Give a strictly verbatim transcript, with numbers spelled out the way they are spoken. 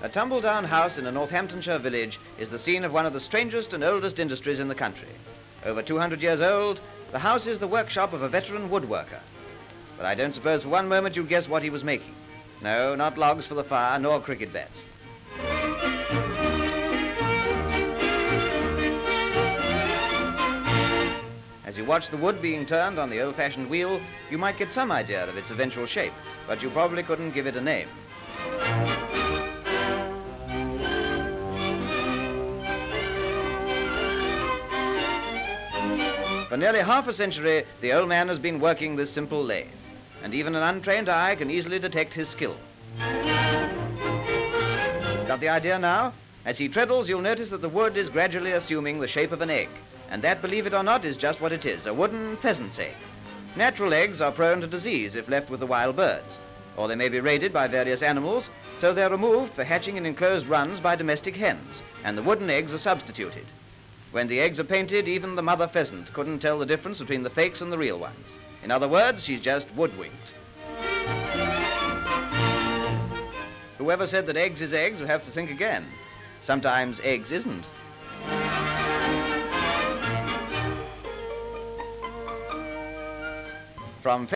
A tumble-down house in a Northamptonshire village is the scene of one of the strangest and oldest industries in the country. Over two hundred years old, the house is the workshop of a veteran woodworker. But I don't suppose for one moment you'd guess what he was making. No, not logs for the fire, nor cricket bats. As you watch the wood being turned on the old-fashioned wheel, you might get some idea of its eventual shape, but you probably couldn't give it a name. For nearly half a century, the old man has been working this simple lathe, and even an untrained eye can easily detect his skill. Got the idea now? As he treadles, you'll notice that the wood is gradually assuming the shape of an egg. And that, believe it or not, is just what it is, a wooden pheasant's egg. Natural eggs are prone to disease if left with the wild birds, or they may be raided by various animals, so they're removed for hatching in enclosed runs by domestic hens, and the wooden eggs are substituted. When the eggs are painted, even the mother pheasant couldn't tell the difference between the fakes and the real ones. In other words, she's just woodwinked. Whoever said that eggs is eggs will have to think again. Sometimes eggs isn't. From